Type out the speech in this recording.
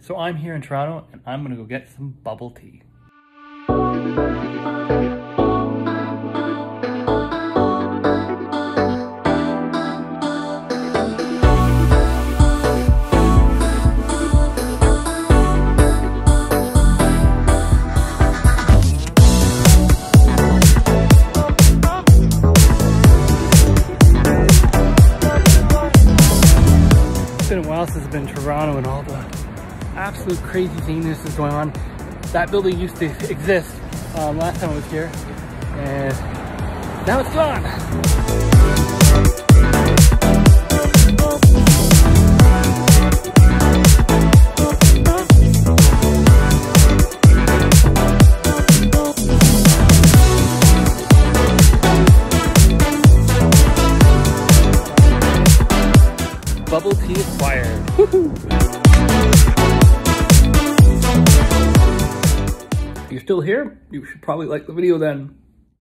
So I'm here in Toronto and I'm gonna go get some bubble tea. It's been a while since I've been in Toronto and all the absolute crazy thingness is going on. That building used to exist last time I was here, and now it's gone. Bubble tea acquired. Woohoo! If you're still here, you should probably like the video then.